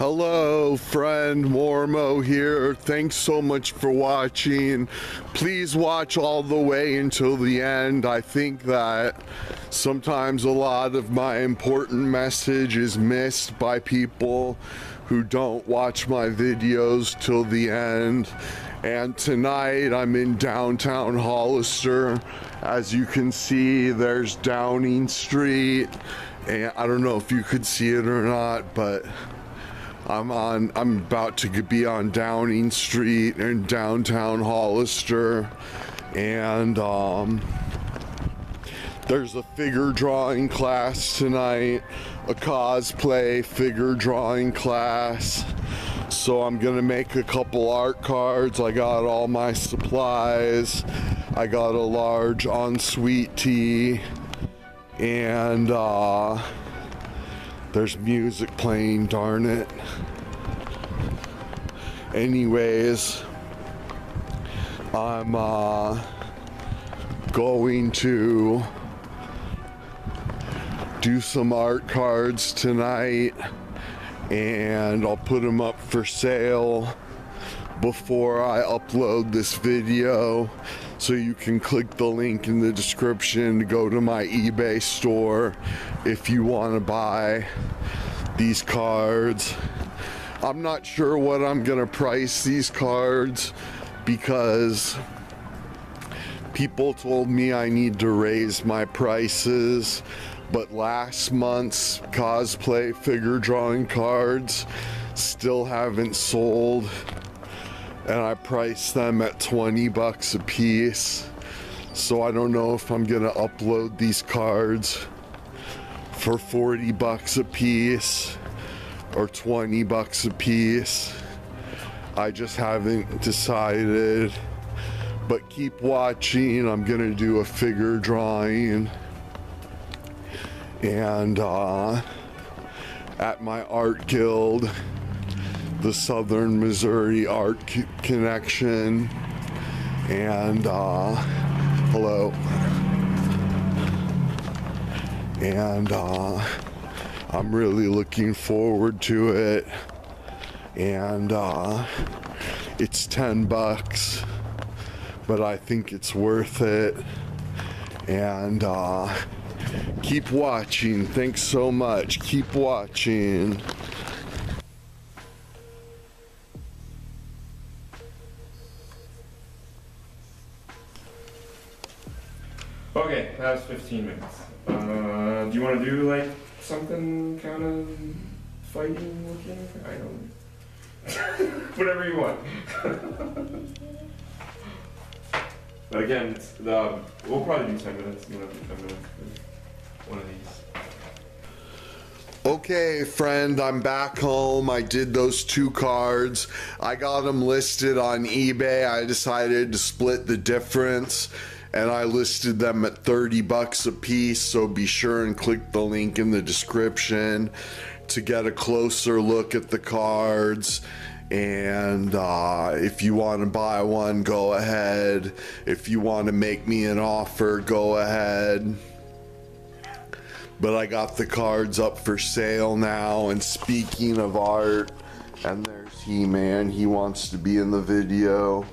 Hello, friend. Warmo here. Thanks so much for watching. Please watch all the way until the end. I think that sometimes a lot of my important message is missed by people who don't watch my videos till the end. And tonight I'm in downtown Hollister. As you can see, there's Downing Street. And I don't know if you could see it or not, but I'm about to be on Downing Street in downtown Hollister. And there's a figure drawing class tonight, a cosplay figure drawing class. So I'm gonna make a couple art cards. I got all my supplies. I got a large ensuite tea, and there's music playing, darn it. Anyways, I'm going to do some art cards tonight, and I'll put them up for sale before I upload this video, so you can click the link in the description to go to my eBay store if you want to buy these cards. I'm not sure what I'm gonna price these cards, because people told me I need to raise my prices, but last month's cosplay figure drawing cards still haven't sold, and I priced them at 20 bucks a piece. So I don't know if I'm gonna upload these cards for 40 bucks a piece or 20 bucks a piece. I just haven't decided, but keep watching. I'm gonna do a figure drawing, and at my art guild, the Southern Missouri Art Connection, and hello, and I'm really looking forward to it, and it's 10 bucks, but I think it's worth it, and keep watching. Thanks so much. Keep watching. Okay, that was 15 minutes. Do you want to do like something kind of fighting looking? I don't know. Whatever you want. But again, it's we'll probably do 10 minutes. We'll have to do 10 minutes for one of these. Okay, friend, I'm back home. I did those two cards. I got them listed on eBay. I decided to split the difference, and I listed them at 30 bucks a piece, so be sure and click the link in the description to get a closer look at the cards. And if you want to buy one, go ahead. If you want to make me an offer, go ahead. But I got the cards up for sale now. And speaking of art, and there's He-Man. He wants to be in the video.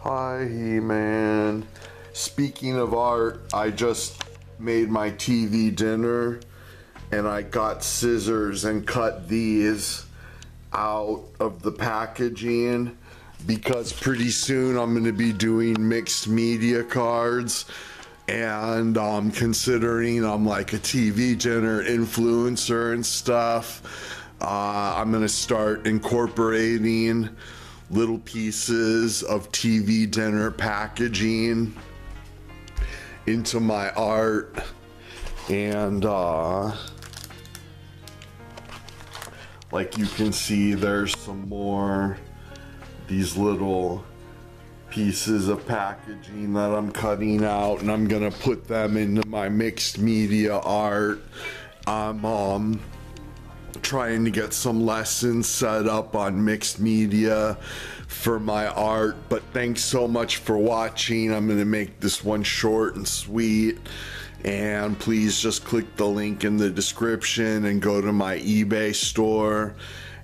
Hi, He-Man. Speaking of art, I just made my TV dinner, and I got scissors and cut these out of the packaging, because pretty soon I'm going to be doing mixed media cards, and considering I'm like a TV dinner influencer and stuff, I'm going to start incorporating little pieces of TV dinner packaging into my art. And like you can see, there's some more these little pieces of packaging that I'm cutting out, and I'm gonna put them into my mixed media art. I'm trying to get some lessons set up on mixed media for my art. But thanks so much for watching. I'm gonna make this one short and sweet, And please just click the link in the description and go to my eBay store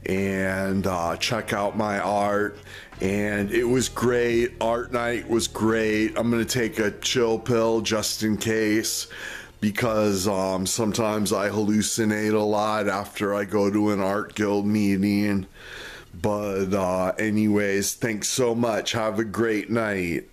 and check out my art. And it was great. Art night was great. I'm gonna take a chill pill just in case, because sometimes I hallucinate a lot after I go to an art guild meeting. But anyways, thanks so much. Have a great night.